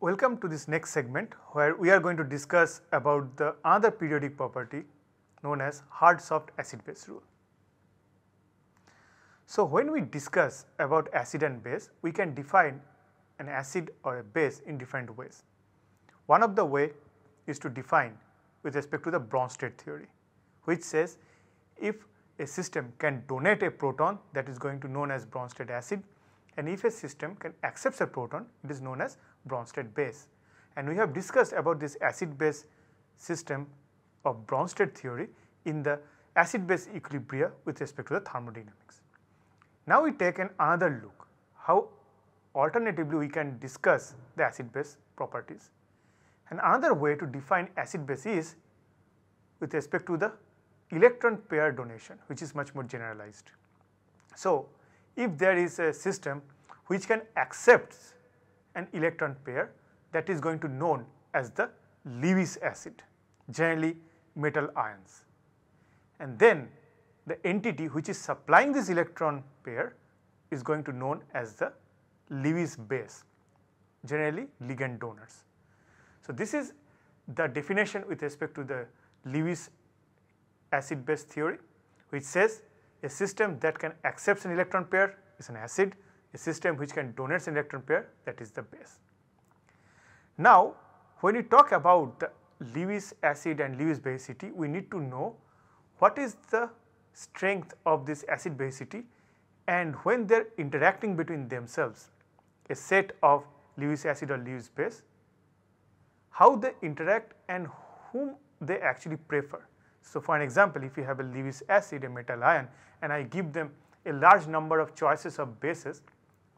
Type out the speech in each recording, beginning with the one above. Welcome to this next segment where we are going to discuss about the other periodic property known as hard-soft acid-base rule. So when we discuss about acid and base, we can define an acid or a base in different ways. One of the way is to define with respect to the Bronsted theory, which says if a system can donate a proton, that is going to known as Bronsted acid, and if a system can accept a proton, it is known as Bronsted base. And we have discussed about this acid-base system of Bronsted theory in the acid-base equilibria with respect to the thermodynamics. Now we take another look how alternatively we can discuss the acid-base properties. And another way to define acid-base is with respect to the electron pair donation, which is much more generalized. So if there is a system which can accept an electron pair, that is going to known as the Lewis acid, generally metal ions. And then the entity which is supplying this electron pair is going to known as the Lewis base, generally ligand donors. So this is the definition with respect to the Lewis acid-base theory, which says a system that can accept an electron pair is an acid, a system which can donate an electron pair, that is the base. Now when we talk about the Lewis acid and Lewis basicity, we need to know what is the strength of this acid basicity and when they are interacting between themselves, a set of Lewis acid or Lewis base, how they interact and whom they actually prefer. So for an example, if you have a Lewis acid, a metal ion, and I give them a large number of choices of bases,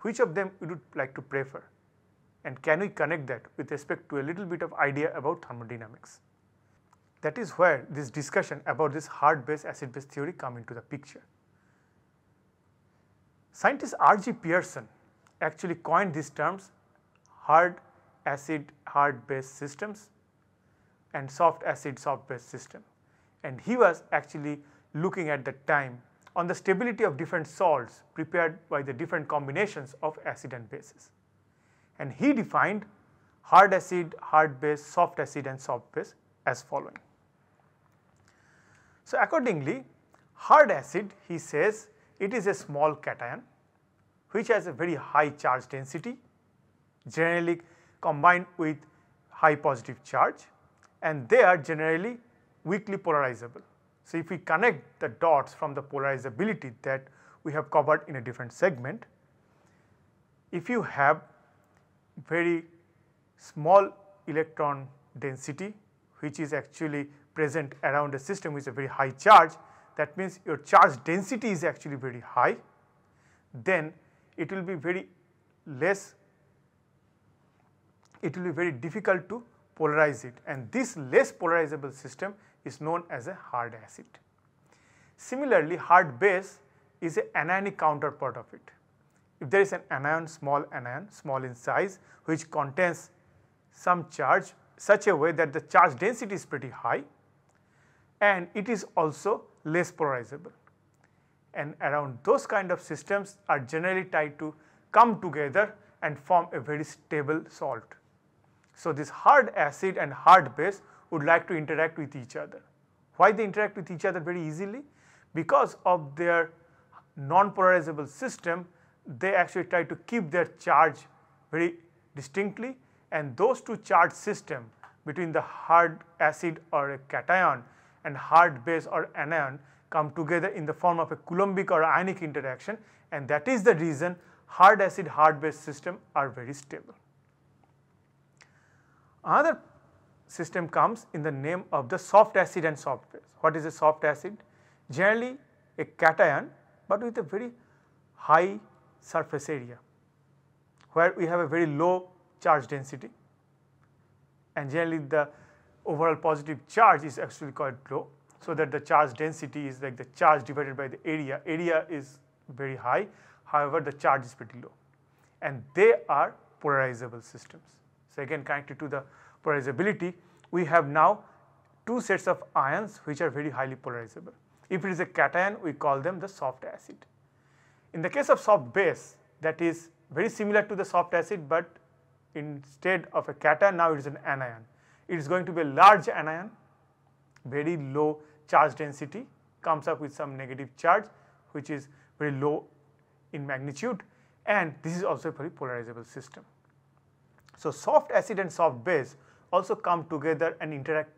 which of them would you like to prefer? And can we connect that with respect to a little bit of idea about thermodynamics? That is where this discussion about this hard base acid base theory come into the picture. Scientist R.G. Pearson actually coined these terms, hard acid hard base systems and soft acid soft base system. And he was actually looking at the time on the stability of different salts prepared by the different combinations of acid and bases. And he defined hard acid, hard base, soft acid and soft base as following. So accordingly, hard acid, he says, it is a small cation which has a very high charge density, generally combined with high positive charge, and they are generally weakly polarizable. So if we connect the dots from the polarizability that we have covered in a different segment, if you have very small electron density which is actually present around a system with a very high charge, that means your charge density is actually very high, then it will be very difficult to polarize it, and this less polarizable system is known as a hard acid. Similarly, hard base is an anionic counterpart of it. If there is an anion, small in size, which contains some charge such a way that the charge density is pretty high and it is also less polarizable. And around those kind of systems are generally tried to come together and form a very stable salt. So this hard acid and hard base would like to interact with each other. Why they interact with each other very easily? Because of their non-polarizable system, they actually try to keep their charge very distinctly, and those two charge system between the hard acid or a cation and hard base or anion come together in the form of a Coulombic or ionic interaction, and that is the reason hard acid hard base system are very stable. Another system comes in the name of the soft acid and soft base. What is a soft acid? Generally a cation but with a very high surface area where we have a very low charge density, and generally the overall positive charge is actually quite low, so that the charge density is like the charge divided by the area. Area is very high, however the charge is pretty low, and they are polarizable systems. So again, connected to the polarizability, we have now two sets of ions which are very highly polarizable. If it is a cation, we call them the soft acid. In the case of soft base, that is very similar to the soft acid, but instead of a cation, now it is an anion. It is going to be a large anion, very low charge density, comes up with some negative charge which is very low in magnitude, and this is also a very polarizable system. So, soft acid and soft base also come together and interact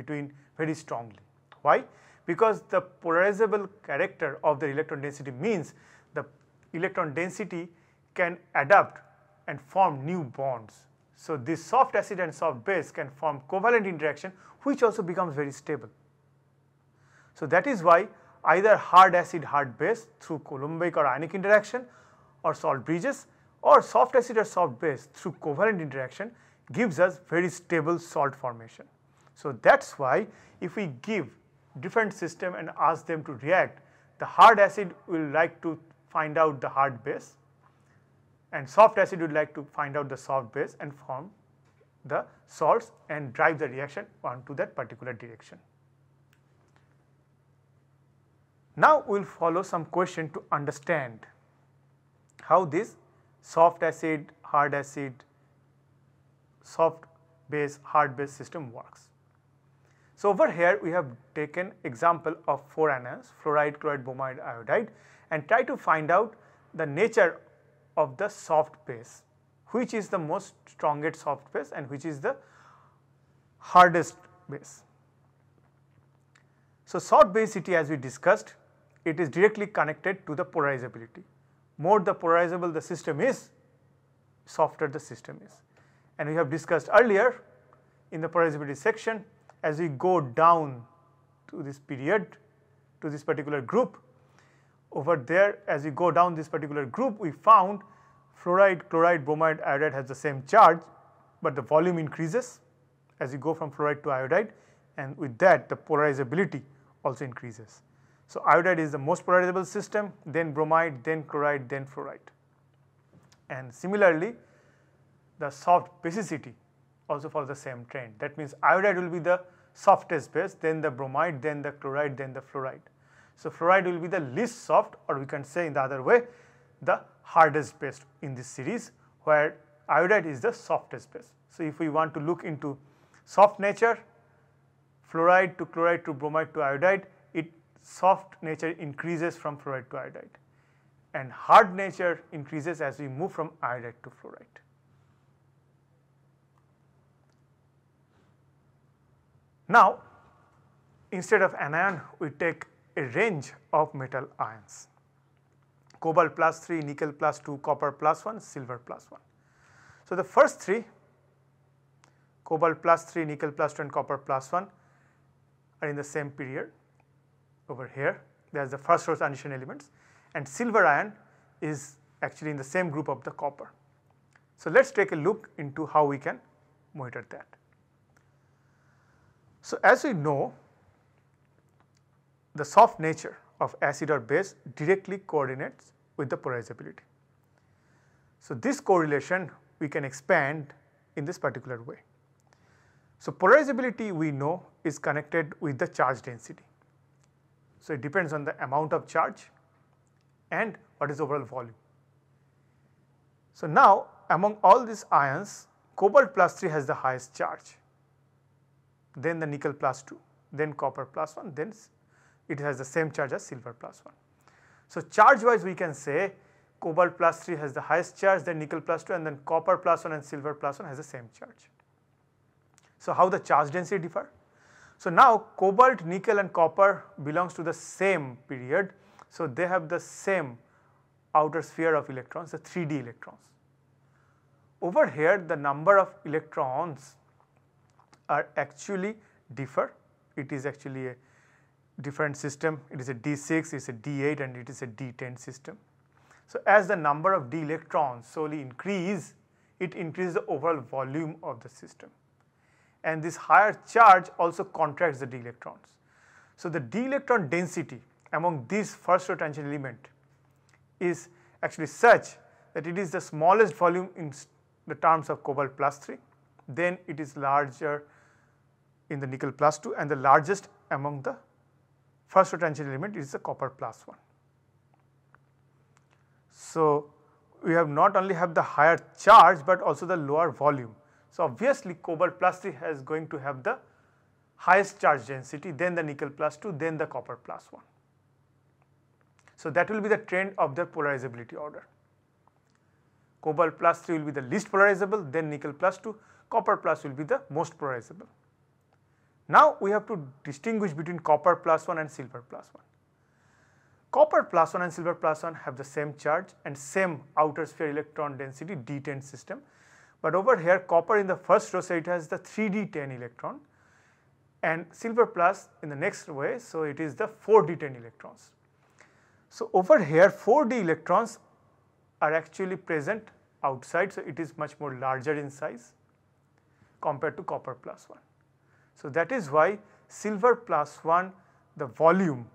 between very strongly. Why? Because the polarizable character of the electron density means the electron density can adapt and form new bonds. So, this soft acid and soft base can form covalent interaction which also becomes very stable. So, that is why either hard acid hard base through Coulombic or ionic interaction or salt bridges, or soft acid or soft base through covalent interaction gives us very stable salt formation. So, that is why if we give different system and ask them to react, the hard acid will like to find out the hard base and soft acid would like to find out the soft base and form the salts and drive the reaction onto that particular direction. Now, we will follow some question to understand how this soft acid, hard acid, soft base, hard base system works. So, over here we have taken example of four anions, fluoride, chloride, bromide, iodide, and try to find out the nature of the soft base, which is the most strongest soft base and which is the hardest base. So, soft basicity, as we discussed, it is directly connected to the polarizability. More the polarizable the system is, softer the system is. And we have discussed earlier in the polarizability section, as we go down to this period, to this particular group, over there as we go down this particular group, we found fluoride, chloride, bromide, iodide has the same charge, but the volume increases as you go from fluoride to iodide, and with that the polarizability also increases. So, iodide is the most polarizable system, then bromide, then chloride, then fluoride. And similarly, the soft basicity also follows the same trend. That means iodide will be the softest base, then the bromide, then the chloride, then the fluoride. So, fluoride will be the least soft, or we can say in the other way, the hardest base in this series, where iodide is the softest base. So, if we want to look into soft nature, fluoride to chloride to bromide to iodide, its soft nature increases from fluoride to iodide, and hard nature increases as we move from iodide to fluoride. Now, instead of anion, we take a range of metal ions: cobalt +3, nickel +2, copper +1, silver +1. So, the first three, cobalt +3, nickel +2 and copper +1, are in the same period over here. There is the first row transition elements, and silver ion is actually in the same group of the copper. So, let us take a look into how we can monitor that. So, as we know, the soft nature of acid or base directly coordinates with the polarizability. So, this correlation we can expand in this particular way. So, polarizability we know is connected with the charge density. So, it depends on the amount of charge and what is overall volume. So, now among all these ions, cobalt +3 has the highest charge, then the nickel +2, then copper +1, then it has the same charge as silver +1. So, charge wise we can say cobalt +3 has the highest charge, then nickel +2, and then copper +1 and silver +1 has the same charge. So, how the charge density differ? So, now cobalt, nickel and copper belongs to the same period. So, they have the same outer sphere of electrons, the 3D electrons. Over here the number of electrons are actually differ. It is actually a different system. It is a D6, it is a D8 and it is a D10 system. So, as the number of D electrons slowly increase, it increases the overall volume of the system, and this higher charge also contracts the D electrons. So, the D electron density among these first row transition element is actually such that it is the smallest volume in the terms of cobalt +3, then it is larger in the nickel plus 2 and the largest among the first transition element is the copper plus 1. So, we have not only have the higher charge but also the lower volume. So, obviously cobalt plus 3 is going to have the highest charge density, then the nickel plus 2, then the copper plus 1. So, that will be the trend of the polarizability order. Cobalt plus 3 will be the least polarizable, then nickel plus 2, copper plus will be the most polarizable. Now, we have to distinguish between copper plus 1 and silver plus 1. Copper plus 1 and silver plus 1 have the same charge and same outer sphere electron density d10 system. But over here copper in the first row, so it has the 3d10 electron, and silver plus in the next way, so it is the 4d10 electrons. So over here 4d electrons are actually present outside, so it is much more larger in size compared to copper plus 1. So that is why silver plus 1, the volume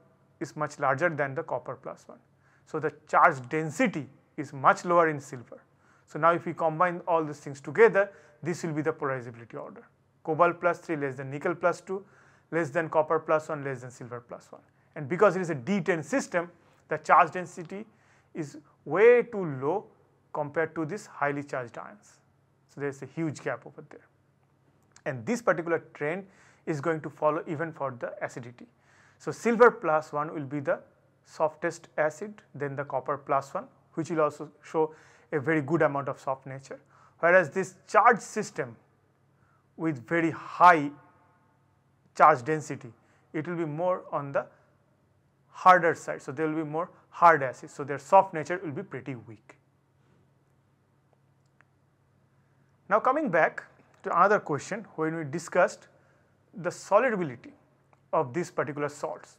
is much larger than the copper plus 1. So the charge density is much lower in silver. So now if we combine all these things together, this will be the polarizability order. Cobalt plus 3 less than nickel plus 2, less than copper plus 1, less than silver plus 1. And because it is a D10 system, the charge density is way too low compared to these highly charged ions. So there is a huge gap over there. And this particular trend is going to follow even for the acidity. So silver plus 1 will be the softest acid, then the copper plus 1, which will also show a very good amount of soft nature, whereas this charge system with very high charge density, it will be more on the harder side. So there will be more hard acids, so their soft nature will be pretty weak. Now coming back to another question, when we discussed the solubility of these particular salts,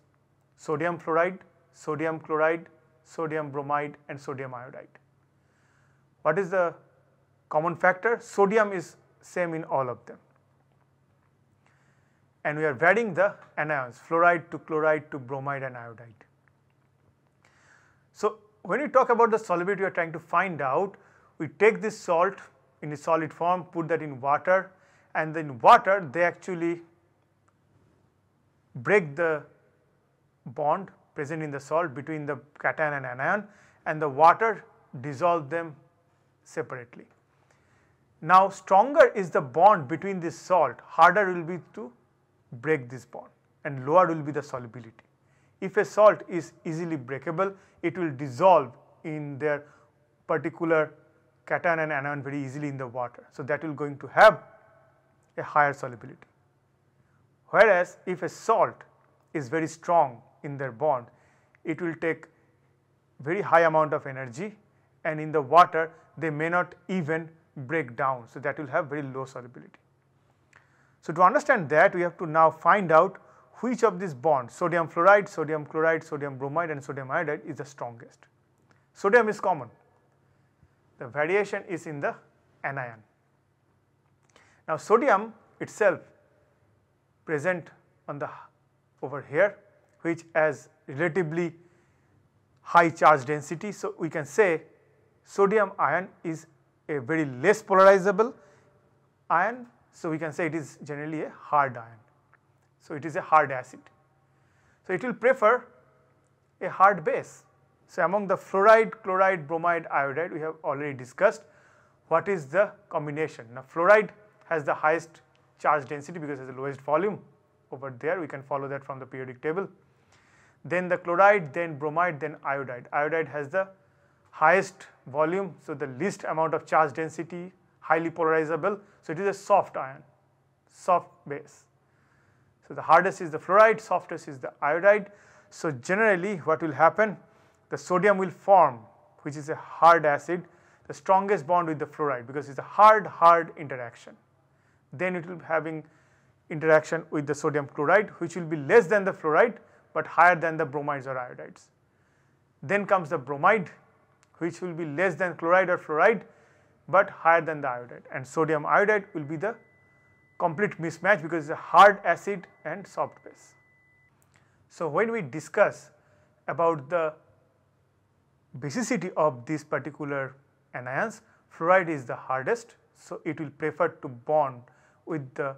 sodium fluoride, sodium chloride, sodium bromide and sodium iodide. What is the common factor? Sodium is same in all of them, and we are varying the anions, fluoride to chloride to bromide and iodide. So when we talk about the solubility, we are trying to find out, we take this salt in a solid form, put that in water, and then water they actually break the bond present in the salt between the cation and anion, and the water dissolves them separately. Now stronger is the bond between this salt, harder will be to break this bond and lower will be the solubility. If a salt is easily breakable, it will dissolve in their particular cation and anion very easily in the water. So that will going to have a higher solubility. Whereas if a salt is very strong in their bond, it will take very high amount of energy, and in the water they may not even break down. So that will have very low solubility. So to understand that, we have to now find out which of these bonds, sodium fluoride, sodium chloride, sodium bromide and sodium iodide, is the strongest. Sodium is common. The variation is in the anion. Now sodium itself present on the over here, which has relatively high charge density. So we can say sodium ion is a very less polarizable ion, so we can say it is generally a hard ion. So it is a hard acid. So it will prefer a hard base. So among the fluoride, chloride, bromide, iodide, we have already discussed what is the combination. Now fluoride has the highest charge density because it has the lowest volume over there, we can follow that from the periodic table. Then the chloride, then bromide, then iodide. Iodide has the highest volume, so the least amount of charge density, highly polarizable, so it is a soft ion, soft base. So the hardest is the fluoride, softest is the iodide. So generally what will happen, the sodium will form, which is a hard acid, the strongest bond with the fluoride because it is a hard interaction. Then it will be having interaction with the sodium chloride, which will be less than the fluoride but higher than the bromides or iodides. Then comes the bromide, which will be less than chloride or fluoride but higher than the iodide, and sodium iodide will be the complete mismatch because it is a hard acid and soft base. So when we discuss about the basicity of these particular anions, fluoride is the hardest, so it will prefer to bond with the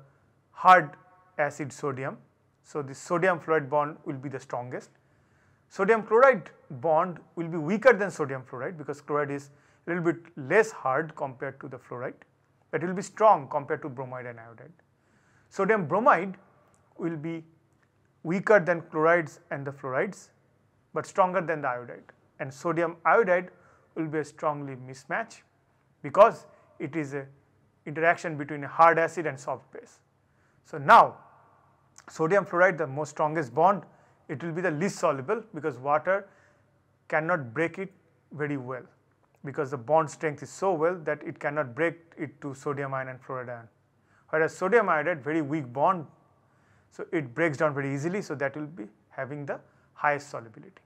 hard acid sodium. So, the sodium fluoride bond will be the strongest. Sodium chloride bond will be weaker than sodium fluoride because chloride is a little bit less hard compared to the fluoride, but it will be strong compared to bromide and iodide. Sodium bromide will be weaker than chlorides and the fluorides, but stronger than the iodide, and sodium iodide will be a strongly mismatch because it is an interaction between a hard acid and soft base. So, now sodium fluoride, the most strongest bond, it will be the least soluble because water cannot break it very well, because the bond strength is so well that it cannot break it to sodium ion and fluoride ion. Whereas sodium iodide, very weak bond, so it breaks down very easily, so that will be having the highest solubility.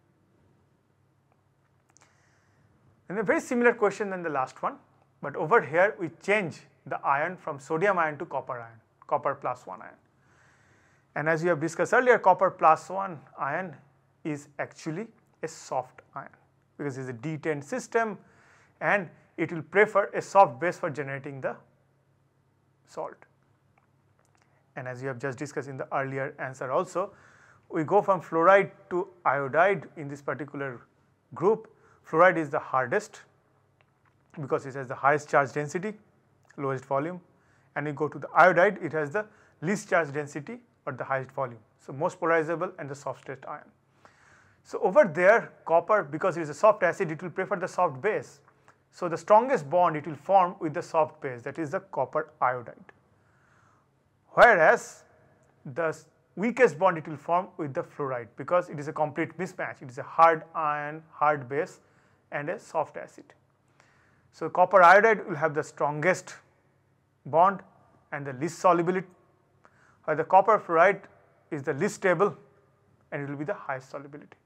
And a very similar question than the last one, but over here we change the ion from sodium ion, copper plus 1 ion. And as we have discussed earlier, copper plus 1 ion is actually a soft ion because it is a D10 system and it will prefer a soft base for generating the salt. And as we have just discussed in the earlier answer also, we go from fluoride to iodide in this particular group. Fluoride is the hardest because it has the highest charge density, lowest volume, and we go to the iodide, it has the least charge density or the highest volume. So, most polarizable and the softest ion. So, over there copper, because it is a soft acid, it will prefer the soft base. So, the strongest bond it will form with the soft base, that is the copper iodide, whereas the weakest bond it will form with the fluoride because it is a complete mismatch. It is a hard ion, hard base and a soft acid. So, copper iodide will have the strongest bond and the least solubility, while the copper fluoride is the least stable and it will be the highest solubility.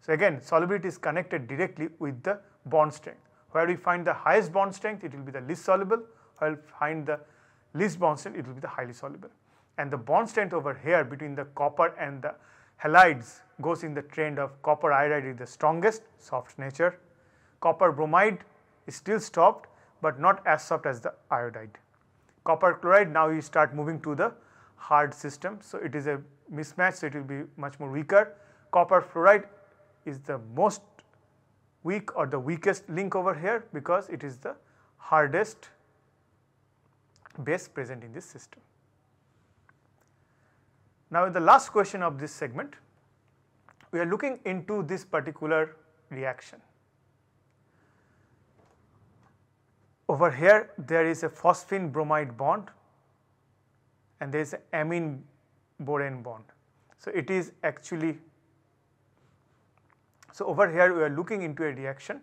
So, again solubility is connected directly with the bond strength. Where we find the highest bond strength, it will be the least soluble, while we find the least bond strength, it will be the highly soluble. And the bond strength over here between the copper and the halides goes in the trend of copper iodide is the strongest, soft nature. Copper bromide is still soft, but not as soft as the iodide. Copper chloride, now you start moving to the hard system, so it is a mismatch, so it will be much more weaker. Copper fluoride is the most weak or the weakest link over here because it is the hardest base present in this system. Now, in the last question of this segment, we are looking into this particular reaction. Over here there is a phosphine bromide bond and there is an amine borane bond. So, it is actually, so over here we are looking into a reaction.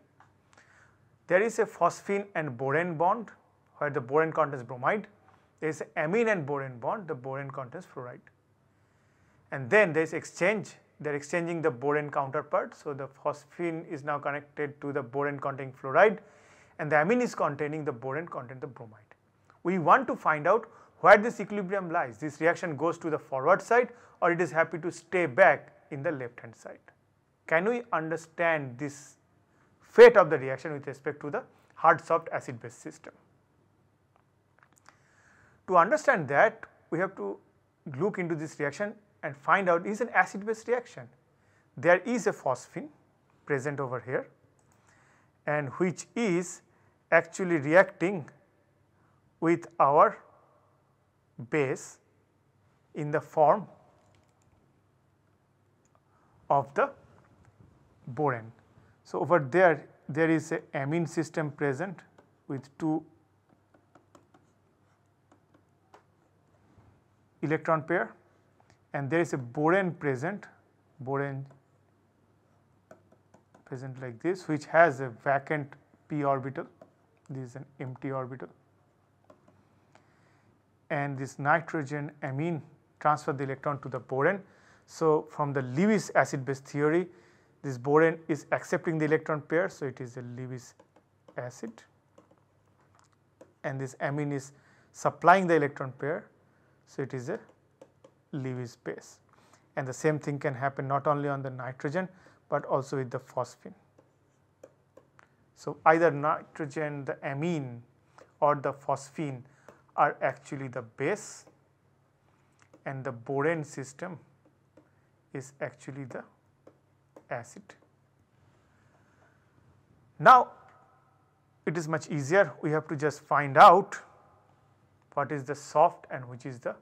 There is a phosphine and borane bond where the borane contains bromide, there is an amine and borane bond, the borane contains fluoride. And then there is exchange, they are exchanging the borane counterpart. So, the phosphine is now connected to the borane containing fluoride and the amine is containing the borane containing the bromide. We want to find out where this equilibrium lies, this reaction goes to the forward side or it is happy to stay back in the left hand side. Can we understand this fate of the reaction with respect to the hard soft acid base system? To understand that, we have to look into this reaction and find out is an acid base reaction. There is a phosphine present over here and which is actually reacting with our base in the form of the borane. So, over there, there is an amine system present with two electron pair and there is a borane present, like this, which has a vacant p orbital, this is an empty orbital. And this nitrogen amine transfer the electron to the borane. So, from the Lewis acid base theory, this borane is accepting the electron pair. So, it is a Lewis acid and this amine is supplying the electron pair. So, it is a Lewis base and the same thing can happen not only on the nitrogen, but also with the phosphine. So, either nitrogen, the amine or the phosphine are actually the base and the borane system is actually the acid. Now, it is much easier. We have to just find out what is the soft and which is the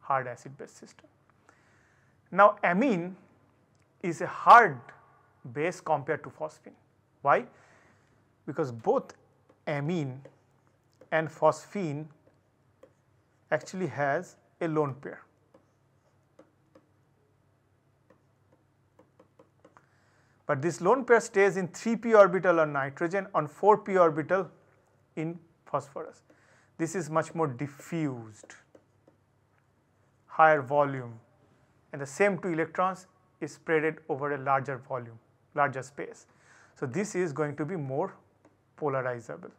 hard acid base system. Now, amine is a hard base compared to phosphine. Why? Because both amine and phosphine actually has a lone pair. But this lone pair stays in 3p orbital on nitrogen, on 4p orbital in phosphorus. This is much more diffused, higher volume, and the same two electrons is spread over a larger volume, larger space. So, this is going to be more polarizable.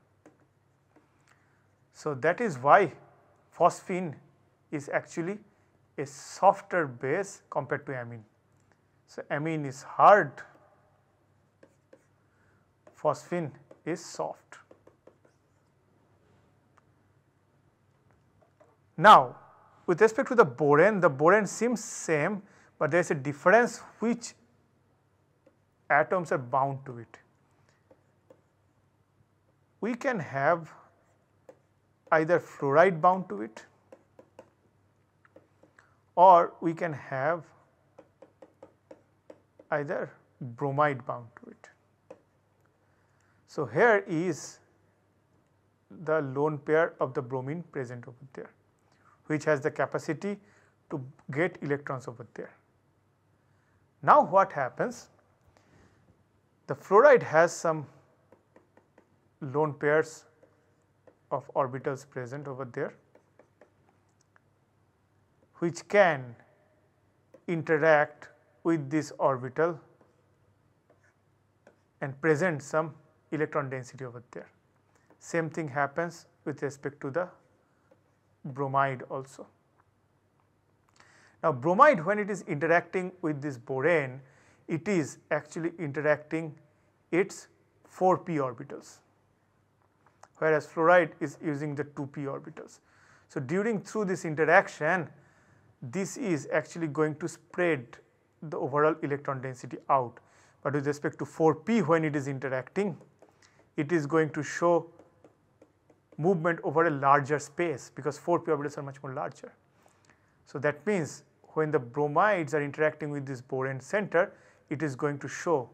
So, that is why phosphine is actually a softer base compared to amine. So, amine is hard, phosphine is soft. Now, with respect to the borane seems same, but there is a difference which atoms are bound to it. We can have either fluoride bound to it, or we can have either bromide bound to it. So, here is the lone pair of the bromine present over there, which has the capacity to get electrons over there. Now, what happens? The fluoride has some lone pairs of orbitals present over there, which can interact with this orbital and present some electron density over there. Same thing happens with respect to the bromide also. Now, bromide, when it is interacting with this borane, it is actually interacting its 4p orbitals, whereas fluoride is using the 2p orbitals. So, through this interaction, this is actually going to spread the overall electron density out. But with respect to 4p, when it is interacting, it is going to show movement over a larger space because 4p orbitals are much more larger. So, that means when the bromides are interacting with this borane center, it is going to show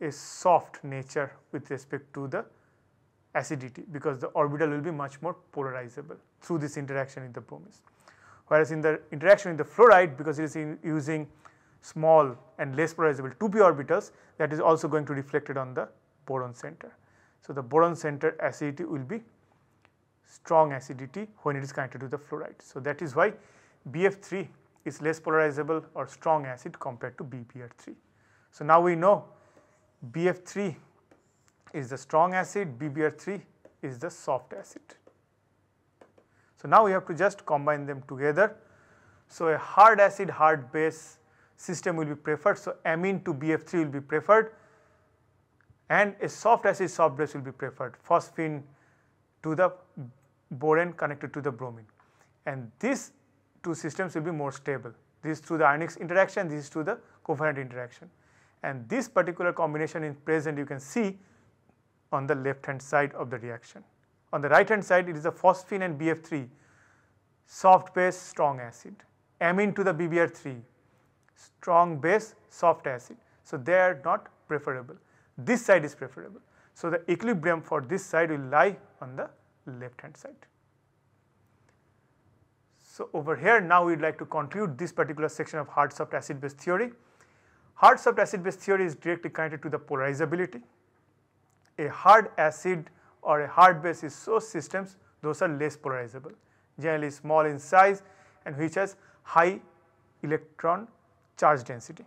a soft nature with respect to the acidity because the orbital will be much more polarizable through this interaction with the bromes. Whereas in the interaction with the fluoride, because it is using small and less polarizable 2p orbitals, that is also going to reflect it on the boron center. So, the boron center acidity will be strong acidity when it is connected to the fluoride. So, that is why BF3 is less polarizable or strong acid compared to BBr3. So, now we know BF3 is the strong acid, BBr3 is the soft acid. So, now we have to just combine them together. So, a hard acid, hard base system will be preferred. So, amine to BF3 will be preferred, and a soft acid, soft base will be preferred, phosphine to the borane connected to the bromine. And these two systems will be more stable. This is through the ionic interaction, this is through the covalent interaction. And this particular combination is present, you can see on the left hand side of the reaction. On the right hand side, it is the phosphine and BF3, soft base, strong acid, amine to the BBr3, strong base, soft acid. So, they are not preferable. This side is preferable. So, the equilibrium for this side will lie on the left hand side. So, over here now we would like to conclude this particular section of hard soft acid base theory. Hard soft acid base theory is directly connected to the polarizability. A hard acid or a hard base is those systems, those are less polarizable, generally small in size and which has high electron charge density.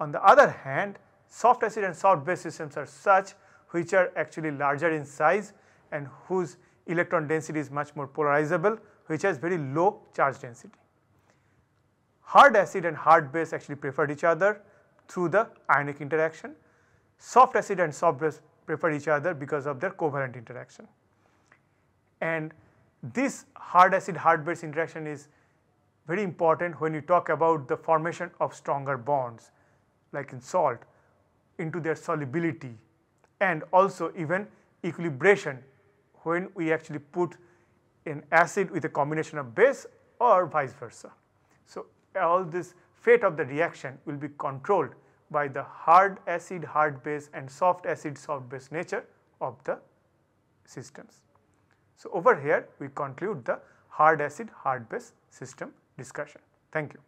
On the other hand, soft acid and soft base systems are such which are actually larger in size and whose electron density is much more polarizable, which has very low charge density. Hard acid and hard base actually prefer each other through the ionic interaction. Soft acid and soft base prefer each other because of their covalent interaction. And this hard acid hard base interaction is very important when you talk about the formation of stronger bonds, like in salt, into their solubility, and also even equilibration when we actually put an acid with a combination of base or vice versa. So all this fate of the reaction will be controlled by the hard acid, hard base, and soft acid, soft base nature of the systems. So over here we conclude the hard acid, hard base system discussion. Thank you.